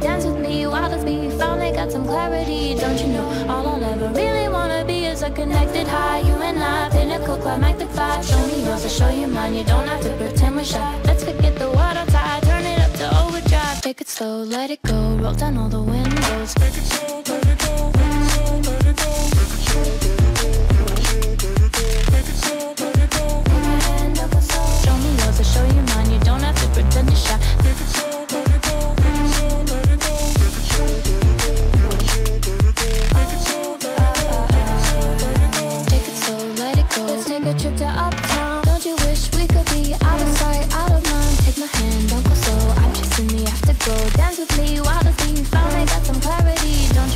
Dance with me, wildly, finally got some clarity, don't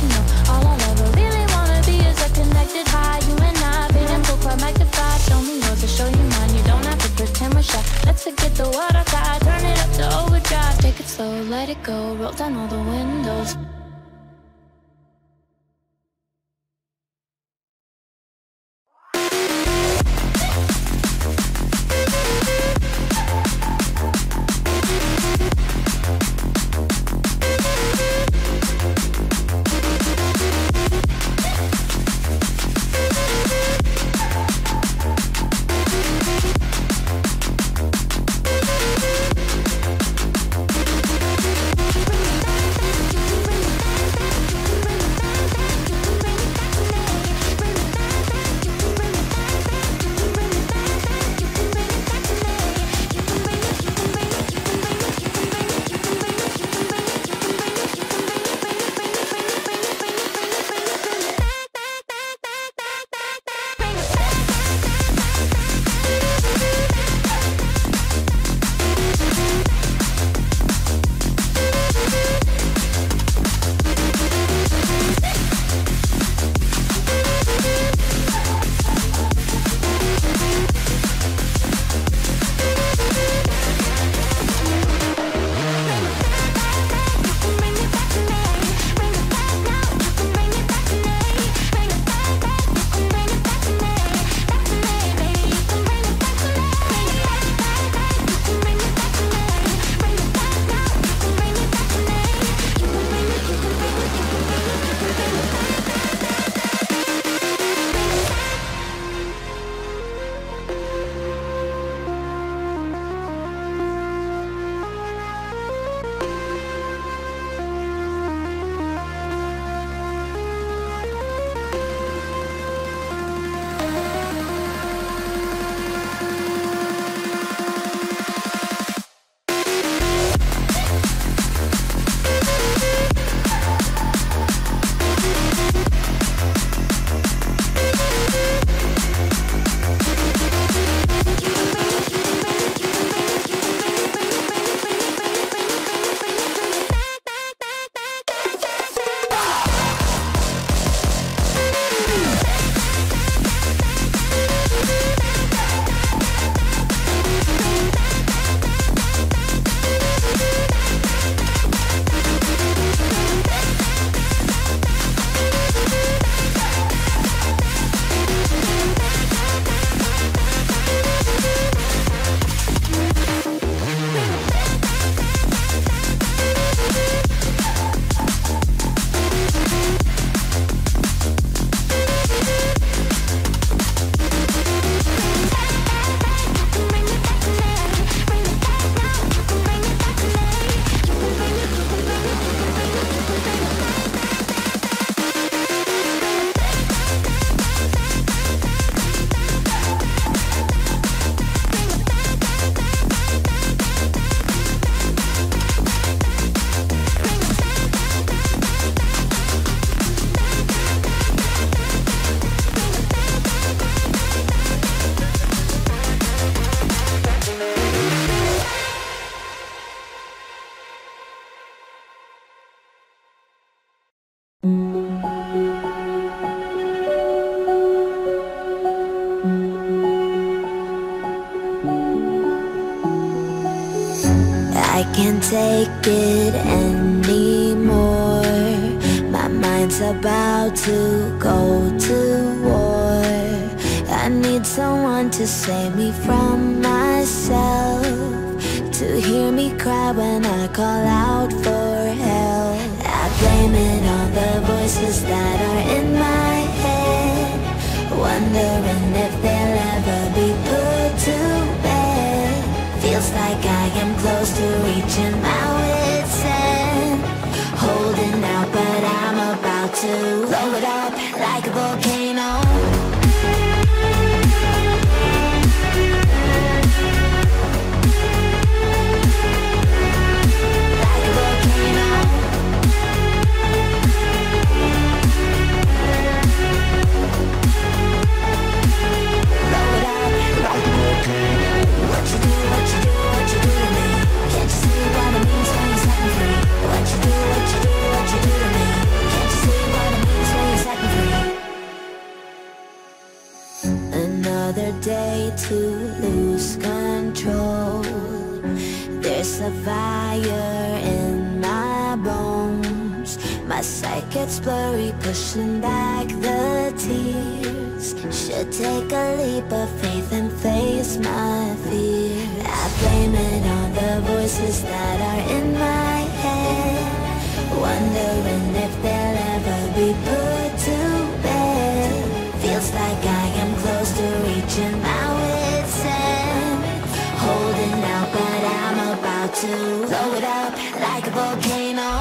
you know? let it go, roll down all the windows. Take it anymore. My mind's about to go to war. I need someone to save me from myself, to hear me cry when I call out for help. I blame it on the voices that are in my head, wondering if they'll ever be put to bed. Feels like I am close to reaching my wit's end, holding out, but I'm about to blow it up like a volcano. Another day to lose control. There's a fire in my My sight gets blurry, pushing back the tears. Should take a leap of faith and face my fear. I blame it on the voices that are in my head, wondering if they'll ever be put to bed. Feels like I am close to reaching my wit's end, holding out, but I'm about to blow it up like a volcano.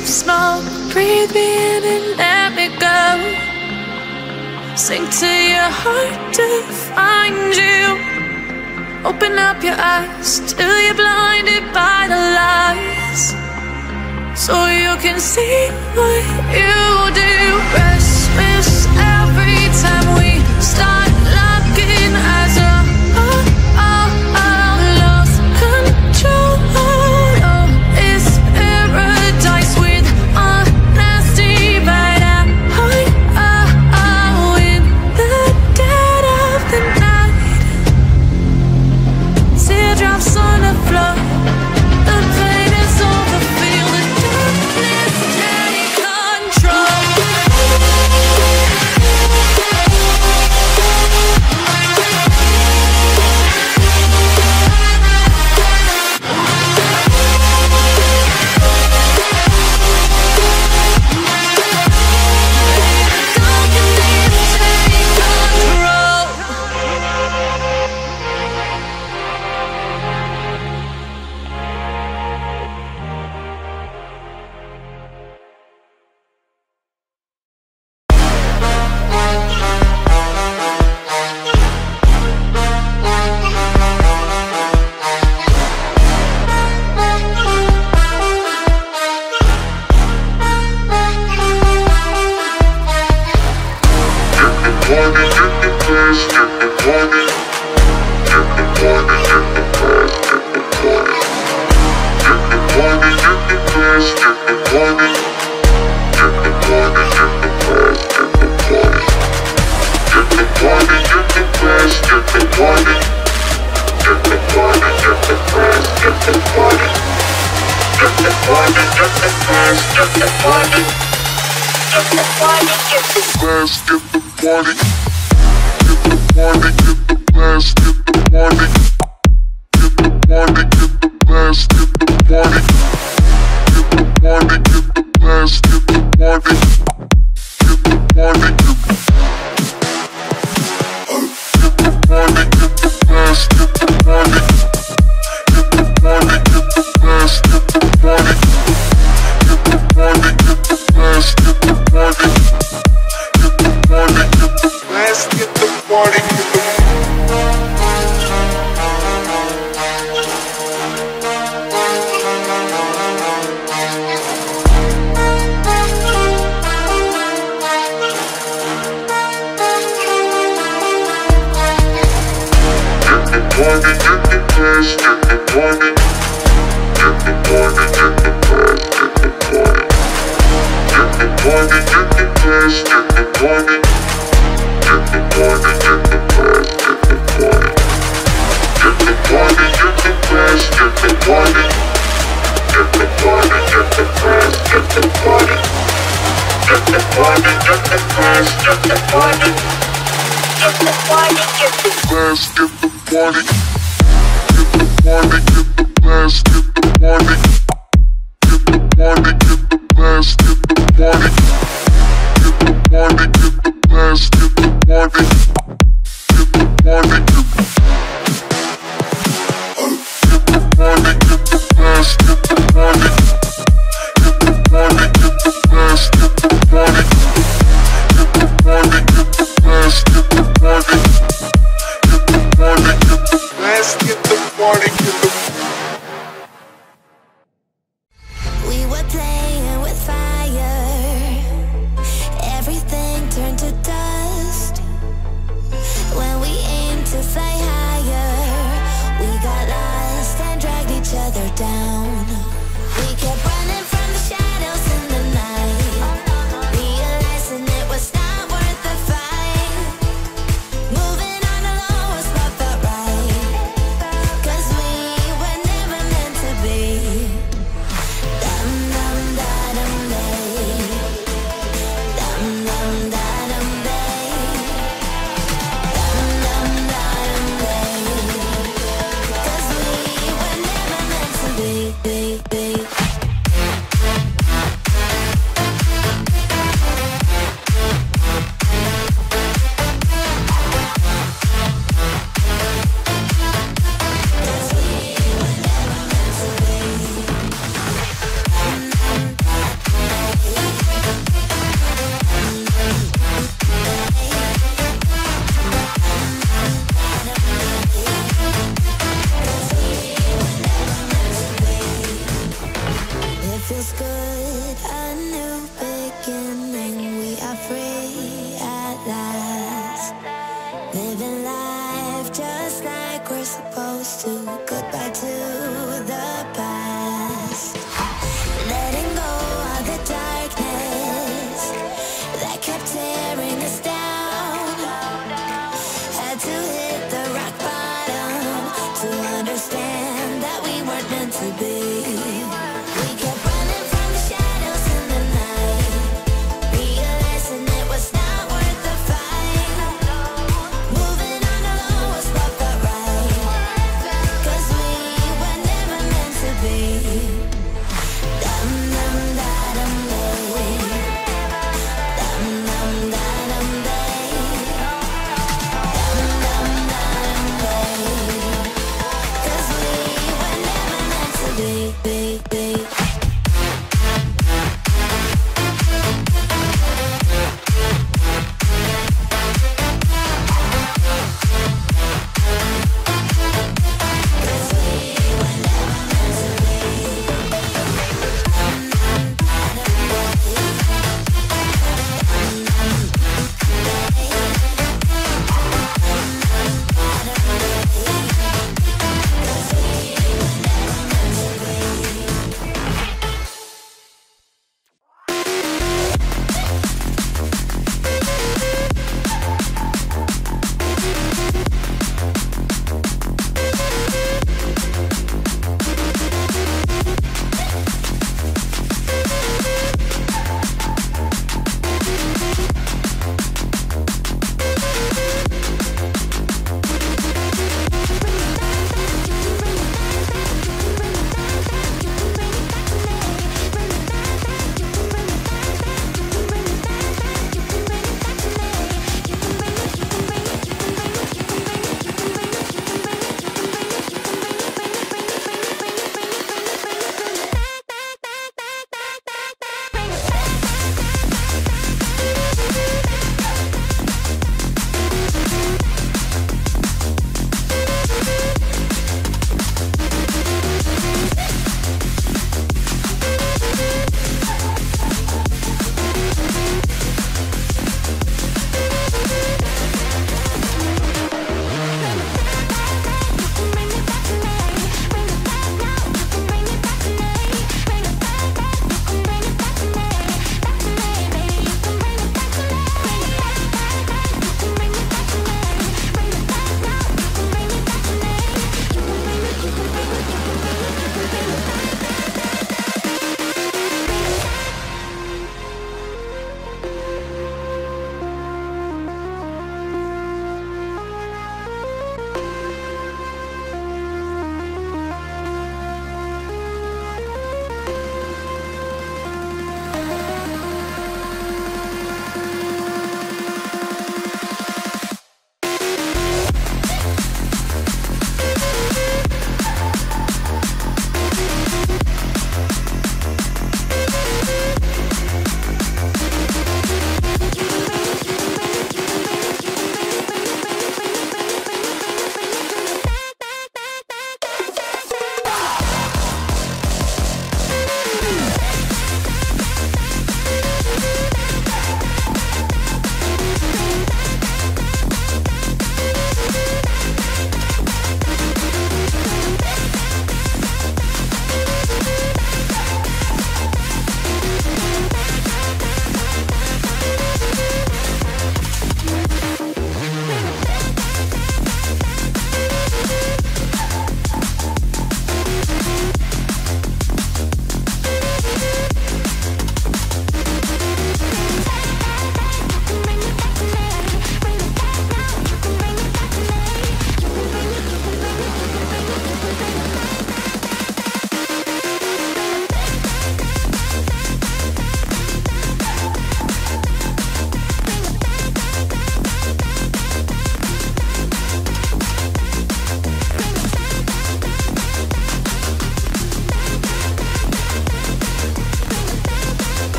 with the smoke. Breathe me in and let me go. Sink to your heart to find you. Open up your eyes till you're blinded by the lies, so you can see what you do. Restless every time we start looking as a meant to be.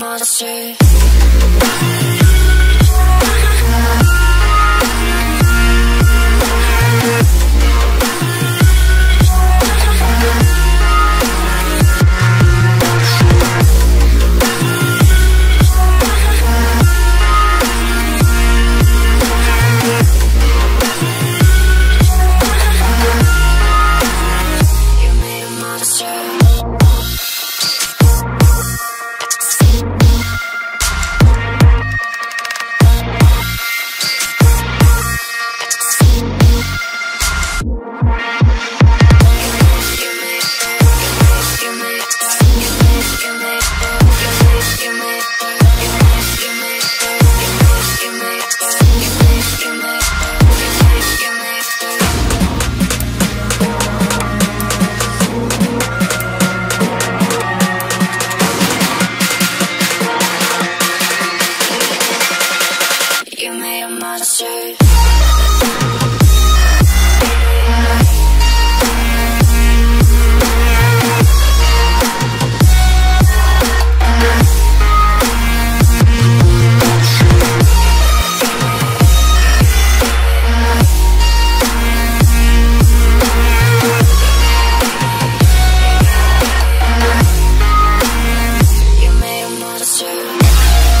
monster. Sure.